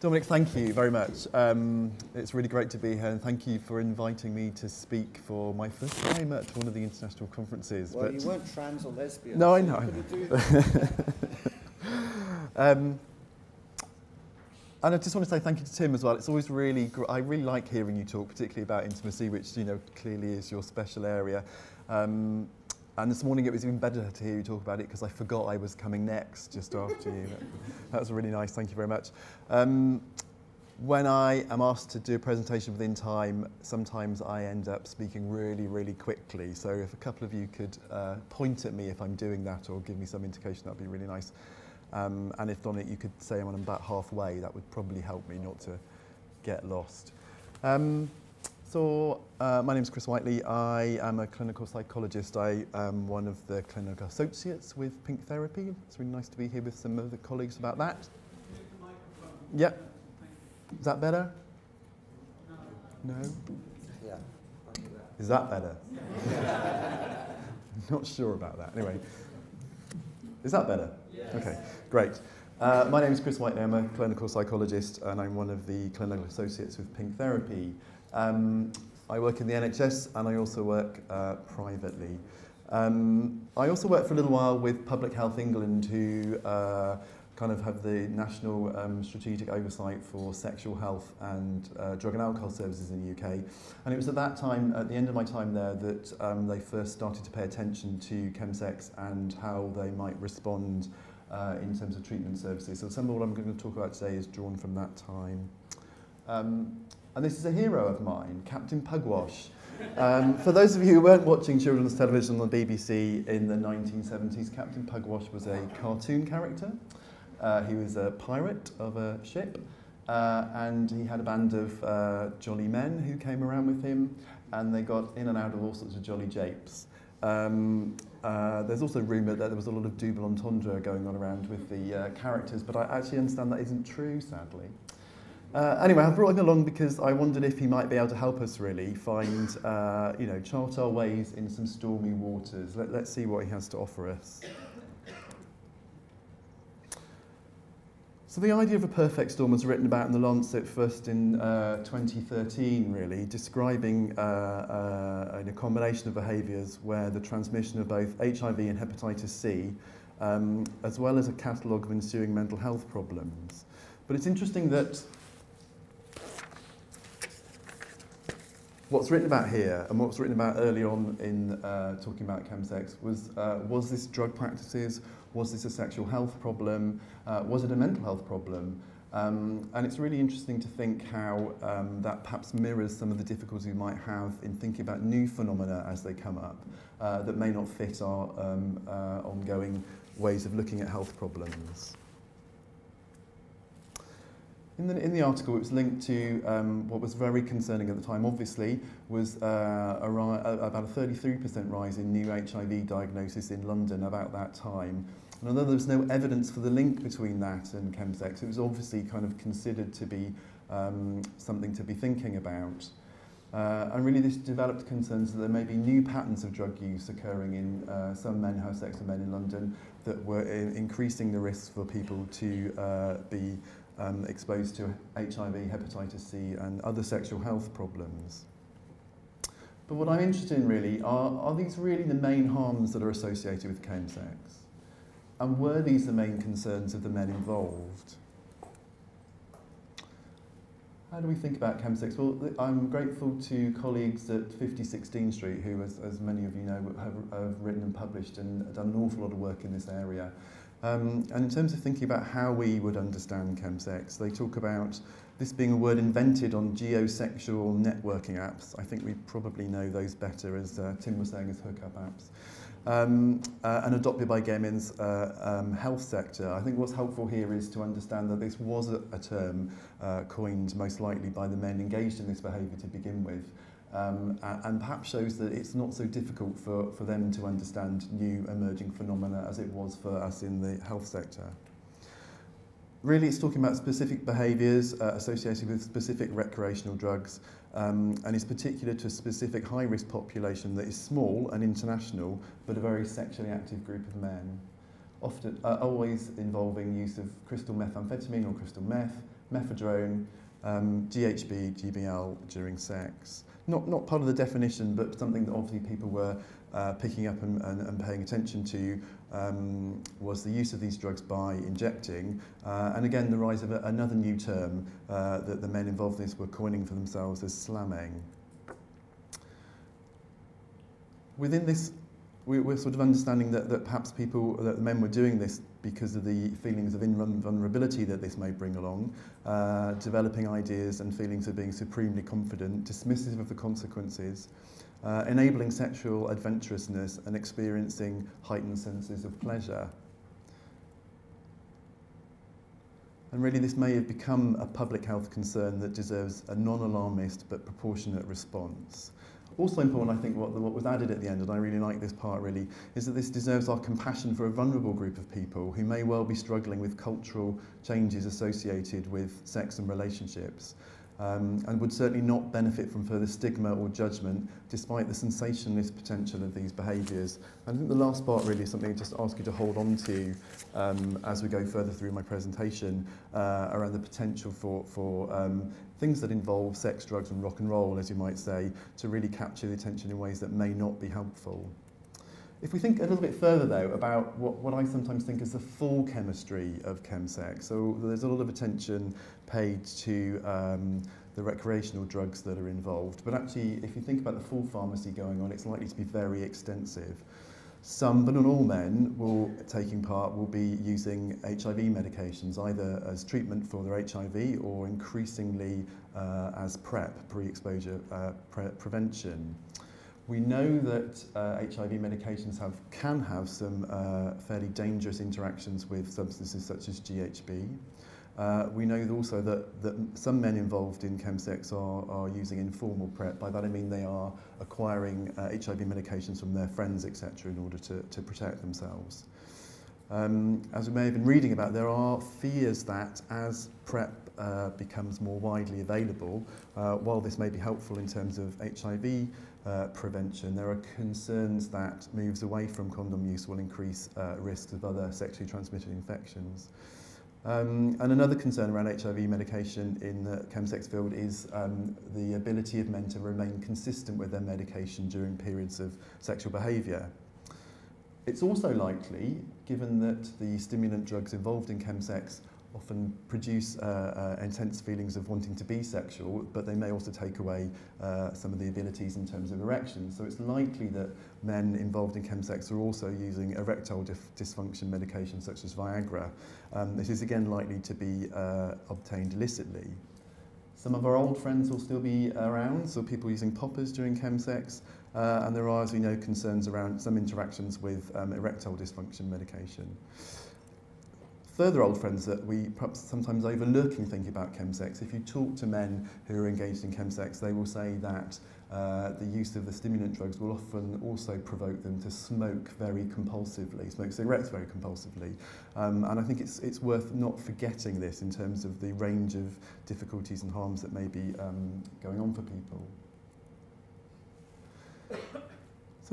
Dominic, thank you very much. It's really great to be here, and thank you for inviting me to speak for my first time at one of the international conferences. Well, but you weren't trans or lesbian. No, so I know. And I just want to say thank you to Tim as well. It's always really, I really like hearing you talk, particularly about intimacy, which clearly is your special area. And this morning it was even better to hear you talk about it because I forgot I was coming next just after you. That was really nice, thank you very much. When I am asked to do a presentation within time, sometimes I end up speaking really, really quickly. So if a couple of you could point at me if I'm doing that or give me some indication, that'd be really nice. And if Dominic, you could say I'm about halfway, that would probably help me not to get lost. So my name is Chris Whiteley. I am a clinical psychologist. I am one of the clinical associates with Pink Therapy. It's really nice to be here with some of the colleagues about that. Yep. Is that better? No. No? Yeah. Is that better? Yeah. Not sure about that. Anyway, is that better? Yes. Okay, great. My name is Chris Whiteley. I'm a clinical psychologist, and I'm one of the clinical associates with Pink Therapy. I work in the NHS and I also work privately. I also worked for a little while with Public Health England, who kind of have the national strategic oversight for sexual health and drug and alcohol services in the UK. And it was at that time, at the end of my time there, that they first started to pay attention to Chemsex and how they might respond in terms of treatment services. So some of what I'm going to talk about today is drawn from that time. And this is a hero of mine, Captain Pugwash. For those of you who weren't watching children's television on the BBC in the 1970s, Captain Pugwash was a cartoon character. He was a pirate of a ship, and he had a band of jolly men who came around with him, and they got in and out of all sorts of jolly japes. There's also rumour that there was a lot of double entendre going on around with the characters, but I actually understand that isn't true, sadly. Anyway, I've brought him along because I wondered if he might be able to help us really find, chart our ways in some stormy waters. Let's see what he has to offer us. So the idea of a perfect storm was written about in the Lancet first in 2013, really, describing a combination of behaviours where the transmission of both HIV and hepatitis C, as well as a catalogue of ensuing mental health problems. But it's interesting that what's written about here and what's written about early on in talking about Chemsex was this drug practices, was this a sexual health problem, was it a mental health problem? And it's really interesting to think how that perhaps mirrors some of the difficulties we might have in thinking about new phenomena as they come up that may not fit our ongoing ways of looking at health problems. In the article, it was linked to what was very concerning at the time, obviously, was about a 33% rise in new HIV diagnosis in London about that time. And although there was no evidence for the link between that and Chemsex, it was obviously kind of considered to be something to be thinking about. And really this developed concerns that there may be new patterns of drug use occurring in some men who have sex with men in London that were increasing the risks for people to be exposed to HIV, hepatitis C, and other sexual health problems. But what I'm interested in really are these really the main harms that are associated with Chemsex? And were these the main concerns of the men involved? How do we think about Chemsex? Well, I'm grateful to colleagues at 50 16th Street who, as many of you know, have written and published and done an awful lot of work in this area. And in terms of thinking about how we would understand Chemsex, they talk about this being a word invented on geosexual networking apps. I think we probably know those better, as Tim was saying, as hookup apps. And adopted by gay men's health sector. I think what's helpful here is to understand that this was a term coined most likely by the men engaged in this behaviour to begin with. And perhaps shows that it's not so difficult for them to understand new emerging phenomena as it was for us in the health sector. Really, it's talking about specific behaviours associated with specific recreational drugs, and is particular to a specific high-risk population that is small and international, but a very sexually active group of men, often always involving use of crystal methamphetamine or crystal meth, mephedrone, GHB, GBL during sex. Not part of the definition, but something that obviously people were picking up and paying attention to was the use of these drugs by injecting. And again, the rise of another new term that the men involved in this were coining for themselves as slamming. Within this, we're sort of understanding that perhaps that men were doing this because of the feelings of vulnerability that this may bring along, developing ideas and feelings of being supremely confident, dismissive of the consequences, enabling sexual adventurousness and experiencing heightened senses of pleasure. And really this may have become a public health concern that deserves a non-alarmist but proportionate response. Also important, I think, what was added at the end, and I really like this part really, is that this deserves our compassion for a vulnerable group of people who may well be struggling with cultural changes associated with sex and relationships, and would certainly not benefit from further stigma or judgment, despite the sensationalist potential of these behaviours. I think the last part really is something I just ask you to hold on to as we go further through my presentation, around the potential for things that involve sex, drugs and rock and roll, as you might say, to really capture the attention in ways that may not be helpful. If we think a little bit further, though, about what I sometimes think is the full chemistry of chemsex, so there's a lot of attention paid to the recreational drugs that are involved, but actually, if you think about the full pharmacy going on, it's likely to be very extensive. Some, but not all men, taking part will be using HIV medications, either as treatment for their HIV or increasingly as PrEP, pre-exposure prevention. We know that HIV medications can have some fairly dangerous interactions with substances such as GHB. We know also that some men involved in chemsex are using informal PrEP. By that I mean they are acquiring HIV medications from their friends, etc., in order to protect themselves. As we may have been reading about, there are fears that as PrEP becomes more widely available, while this may be helpful in terms of HIV prevention, there are concerns that moves away from condom use will increase risks of other sexually transmitted infections. And another concern around HIV medication in the chemsex field is the ability of men to remain consistent with their medication during periods of sexual behaviour. It's also likely, given that the stimulant drugs involved in chemsex often produce intense feelings of wanting to be sexual, but they may also take away some of the abilities in terms of erections. So it's likely that men involved in chemsex are also using erectile dysfunction medications such as Viagra. This is again likely to be obtained illicitly. Some of our old friends will still be around, so people using poppers during chemsex, and there are, as we know, concerns around some interactions with erectile dysfunction medication. Further old friends that we perhaps sometimes overlook in thinking about chemsex, if you talk to men who are engaged in chemsex, they will say that the use of the stimulant drugs will often also provoke them to smoke cigarettes very compulsively. And I think it's worth not forgetting this in terms of the range of difficulties and harms that may be going on for people. So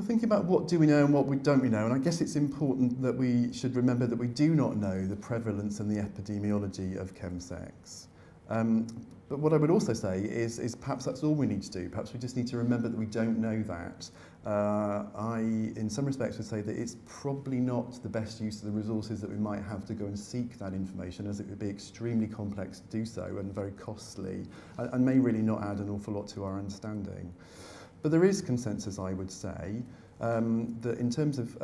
thinking about what do we know and what we don't know, and I guess it's important that we should remember that we do not know the prevalence and the epidemiology of chemsex. But what I would also say is perhaps that's all we need to do. Perhaps we just need to remember that we don't know that. I, in some respects, would say that it's probably not the best use of the resources that we might have to go and seek that information, as it would be extremely complex to do so and very costly, and may really not add an awful lot to our understanding. But there is consensus, I would say, that in terms of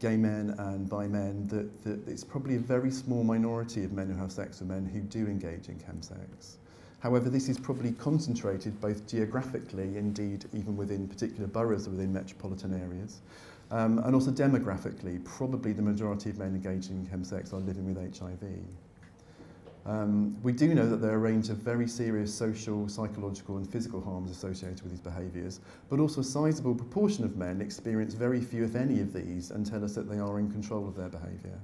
gay men and bi men, that it's probably a very small minority of men who have sex with men who do engage in chemsex. However, this is probably concentrated both geographically, indeed even within particular boroughs within metropolitan areas, and also demographically. Probably the majority of men engaged in chemsex are living with HIV. We do know that there are a range of very serious social, psychological and physical harms associated with these behaviours, but also a sizable proportion of men experience very few, if any, of these and tell us that they are in control of their behaviour.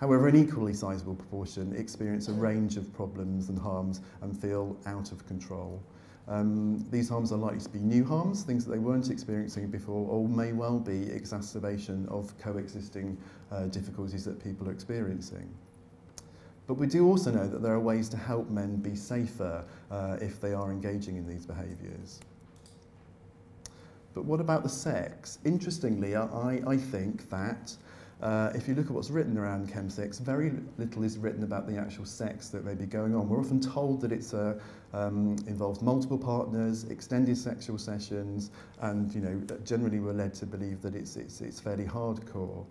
However, an equally sizable proportion experience a range of problems and harms and feel out of control. These harms are likely to be new harms, things that they weren't experiencing before, or may well be exacerbation of coexisting difficulties that people are experiencing. But we do also know that there are ways to help men be safer if they are engaging in these behaviours. But what about the sex? Interestingly, I think that if you look at what's written around Chemsex, very little is written about the actual sex that may be going on. We're often told that it's involves multiple partners, extended sexual sessions, and generally we're led to believe that it's fairly hardcore.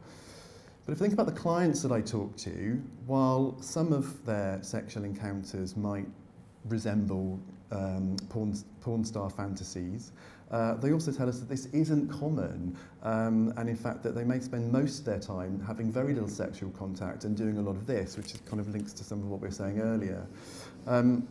But if you think about the clients that I talk to, while some of their sexual encounters might resemble porn star fantasies, they also tell us that this isn't common, and in fact that they may spend most of their time having very little sexual contact and doing a lot of this, which is kind of links to some of what we were saying earlier. And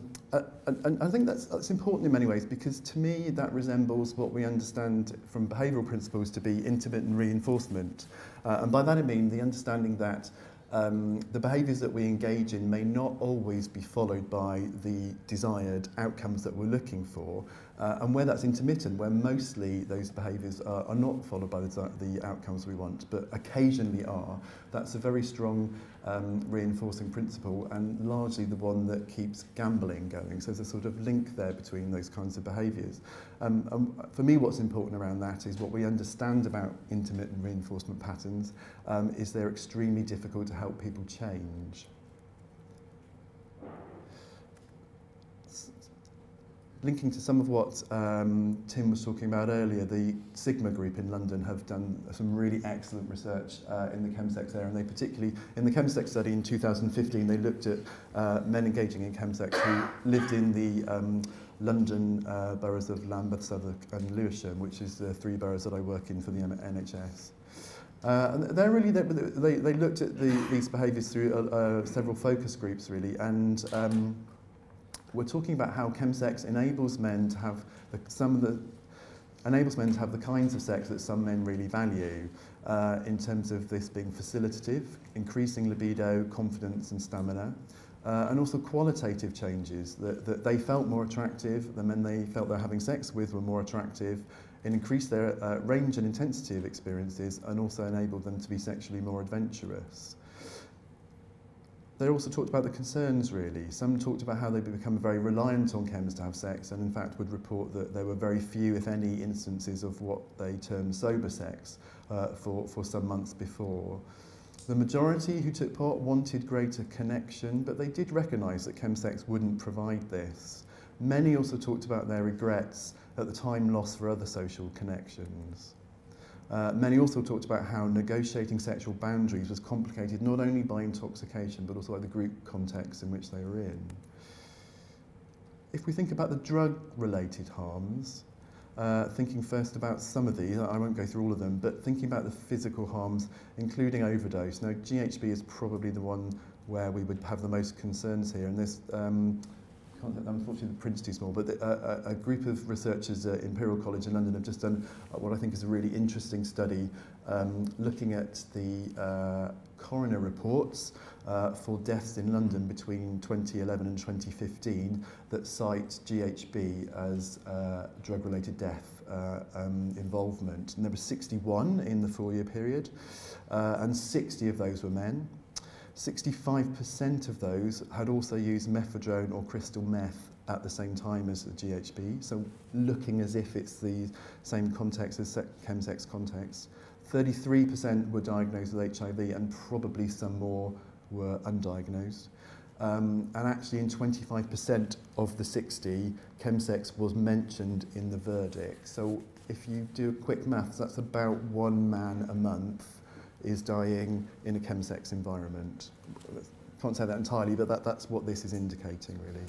I think that's important in many ways, because to me that resembles what we understand from behavioural principles to be intermittent reinforcement. And by that I mean the understanding that the behaviours that we engage in may not always be followed by the desired outcomes that we're looking for, and where that's intermittent, where mostly those behaviours are not followed by the outcomes we want, but occasionally are, that's a very strong reinforcing principle, and largely the one that keeps gambling going. So there's a sort of link there between those kinds of behaviours. And for me, what's important around that is what we understand about intermittent reinforcement patterns is they're extremely difficult to help people change. Linking to some of what Tim was talking about earlier, the Sigma Group in London have done some really excellent research in the Chemsex area, and they particularly, in the Chemsex study in 2015, they looked at men engaging in Chemsex who lived in the London boroughs of Lambeth, Southwark and Lewisham, which is the three boroughs that I work in for the NHS. And they're really, they looked at these behaviours through several focus groups, really, and we're talking about how Chemsex enables men to have the kinds of sex that some men really value, in terms of this being facilitative, increasing libido, confidence and stamina, and also qualitative changes that they felt more attractive, the men they felt they're having sex with were more attractive, and increased their range and intensity of experiences, and also enabled them to be sexually more adventurous. They also talked about the concerns, really. Some talked about how they'd become very reliant on chems to have sex, and in fact would report that there were very few, if any, instances of what they term sober sex for some months before. The majority who took part wanted greater connection, but they did recognise that Chemsex wouldn't provide this. Many also talked about their regrets at the time lost for other social connections. Many also talked about how negotiating sexual boundaries was complicated not only by intoxication but also by the group context in which they were in. If we think about the drug-related harms, thinking first about some of these, I won't go through all of them, but thinking about the physical harms, including overdose. Now, GHB is probably the one where we would have the most concerns here, and this unfortunately, the print's too small, but a group of researchers at Imperial College in London have just done what I think is a really interesting study looking at the coroner reports for deaths in London between 2011 and 2015 that cite GHB as drug-related death involvement. And there were 61 in the 4-year period, and 60 of those were men. 65% of those had also used mephedrone or crystal meth at the same time as the GHB, so looking as if it's the same context as Chemsex context. 33% were diagnosed with HIV, and probably some more were undiagnosed. And actually in 25% of the 60, Chemsex was mentioned in the verdict. So if you do a quick maths, that's about one man a month is dying in a Chemsex environment. Can't say that entirely, but that's what this is indicating, really.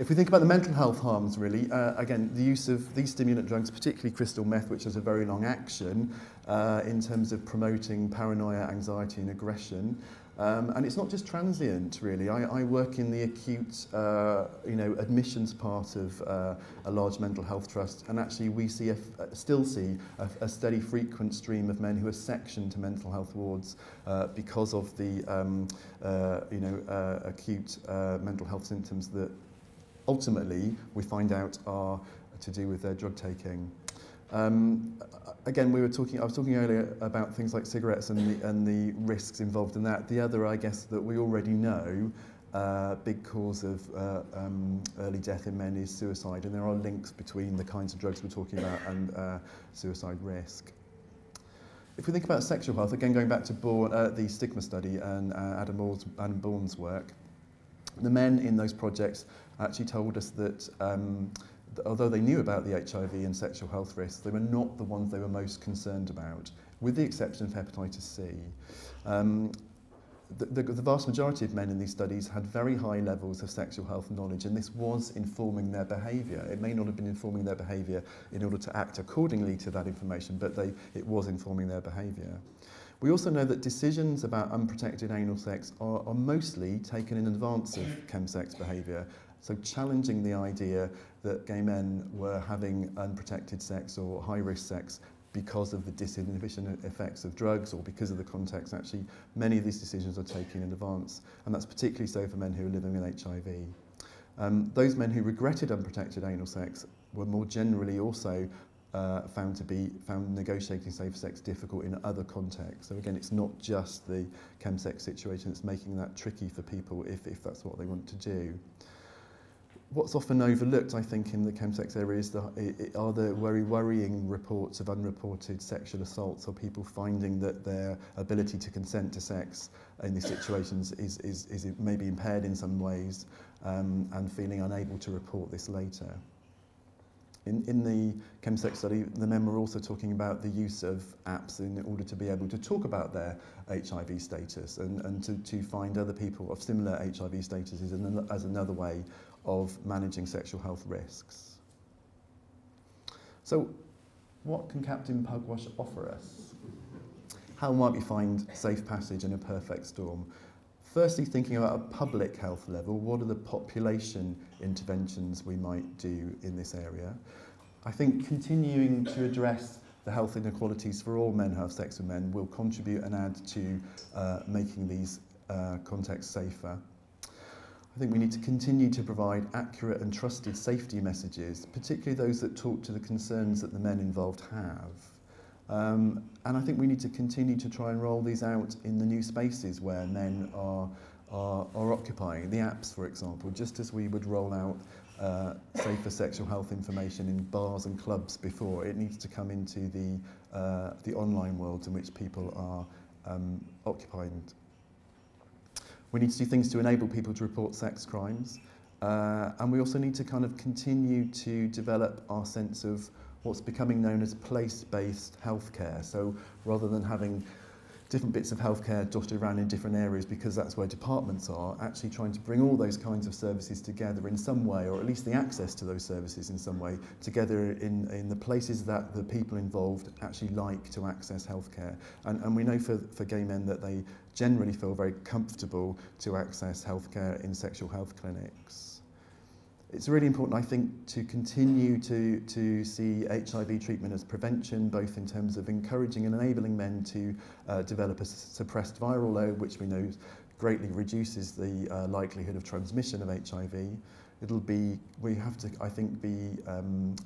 If we think about the mental health harms, really, again, the use of these stimulant drugs, particularly crystal meth, which has a very long action in terms of promoting paranoia, anxiety, and aggression. And it's not just transient, really. I work in the acute admissions part of a large mental health trust, and actually we see still see a steady frequent stream of men who are sectioned to mental health wards because of the acute mental health symptoms that ultimately we find out are to do with their drug taking. Again, I was talking earlier about things like cigarettes and the risks involved in that. The other, I guess, that we already know, big cause of early death in men is suicide, and there are links between the kinds of drugs we're talking about and suicide risk. If we think about sexual health, again, going back to the stigma study and Adam Bourne's work, the men in those projects actually told us that although they knew about the HIV and sexual health risks, they were not the ones they were most concerned about, with the exception of hepatitis C. The vast majority of men in these studies had very high levels of sexual health knowledge, and this was informing their behaviour. It may not have been informing their behaviour in order to act accordingly to that information, but it was informing their behaviour. We also know that decisions about unprotected anal sex are mostly taken in advance of chemsex behaviour, so challenging the idea that gay men were having unprotected sex or high-risk sex because of the disinhibition effects of drugs or because of the context. Actually, many of these decisions are taken in advance, and that's particularly so for men who are living with HIV. Those men who regretted unprotected anal sex were more generally also found negotiating safe sex difficult in other contexts. So again, it's not just the chemsex situation that's making that tricky for people if that's what they want to do. What's often overlooked, I think, in the chemsex area is the very worrying reports of unreported sexual assaults or people finding that their ability to consent to sex in these situations is maybe impaired in some ways and feeling unable to report this later. In the chemsex study, the men were also talking about the use of apps in order to be able to talk about their HIV status and to find other people of similar HIV statuses as another way of managing sexual health risks. So what can Captain Pugwash offer us? How might we find safe passage in a perfect storm? Firstly, thinking about a public health level, what are the population interventions we might do in this area? I think continuing to address the health inequalities for all men who have sex with men will contribute and add to making these contexts safer. I think we need to continue to provide accurate and trusted safety messages, particularly those that talk to the concerns that the men involved have. And I think we need to continue to try and roll these out in the new spaces where men are occupying, the apps, for example, just as we would roll out safer sexual health information in bars and clubs before. It needs to come into the online worlds in which people are occupying. We need to do things to enable people to report sex crimes. And we also need to kind of continue to develop our sense of what's becoming known as place-based healthcare. So rather than having different bits of healthcare dotted around in different areas because that's where departments are, actually trying to bring all those kinds of services together in some way, or at least the access to those services in some way, together in the places that the people involved actually like to access healthcare. And we know for gay men that they generally feel very comfortable to access healthcare in sexual health clinics. It's really important, I think, to continue to see HIV treatment as prevention, both in terms of encouraging and enabling men to develop a suppressed viral load, which we know greatly reduces the likelihood of transmission of HIV. We have to, I think, be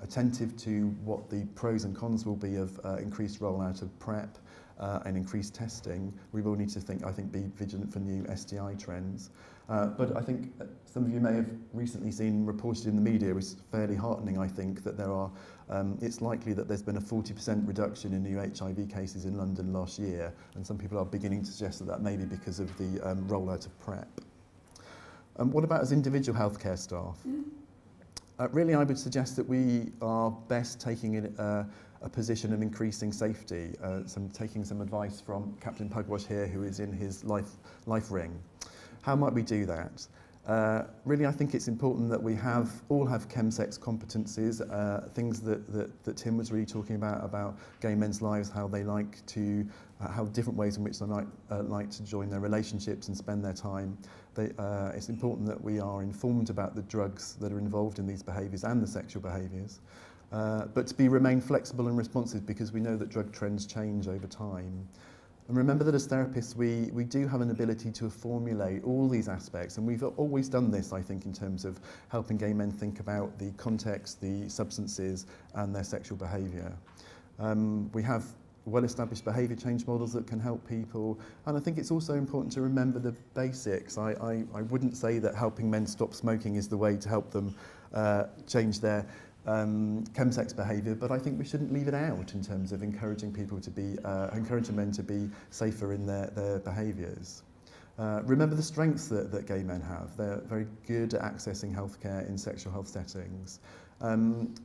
attentive to what the pros and cons will be of increased rollout of PrEP and increased testing. We will need to think, I think, be vigilant for new STI trends. But I think some of you may have recently seen reported in the media, which is fairly heartening, I think, that it's likely that there's been a 40% reduction in new HIV cases in London last year, and some people are beginning to suggest that may be because of the rollout of PrEP. What about as individual healthcare staff? Really, I would suggest that we are best taking a position of increasing safety, taking some advice from Captain Pugwash here, who is in his life ring. How might we do that? Really, I think it's important that we all have chemsex competencies, things that Tim was really talking about gay men's lives, how they like to, how different ways in which they like to join their relationships and spend their time. It's important that we are informed about the drugs that are involved in these behaviours and the sexual behaviours, but to remain flexible and responsive because we know that drug trends change over time. And remember that as therapists, we do have an ability to formulate all these aspects, and we've always done this, I think, in terms of helping gay men think about the context, the substances, and their sexual behaviour. We have well-established behaviour change models that can help people, and I think it's also important to remember the basics. I wouldn't say that helping men stop smoking is the way to help them change their chemsex behaviour, but I think we shouldn't leave it out in terms of encouraging people to be, encouraging men to be safer in their behaviours. Remember the strengths that gay men have. They're very good at accessing healthcare in sexual health settings. And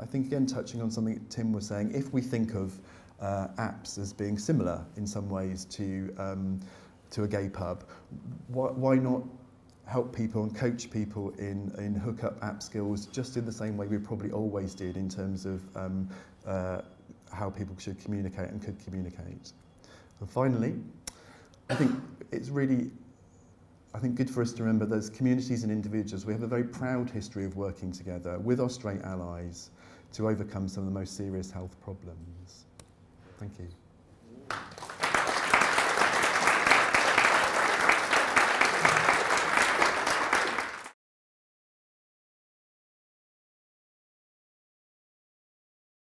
I think, again, touching on something Tim was saying, if we think of apps as being similar in some ways to a gay pub, why not help people and coach people in hookup app skills just in the same way we probably always did in terms of how people should communicate and could communicate. And finally, I think it's really, I think, good for us to remember that as communities and individuals, we have a very proud history of working together with our straight allies to overcome some of the most serious health problems. Thank you.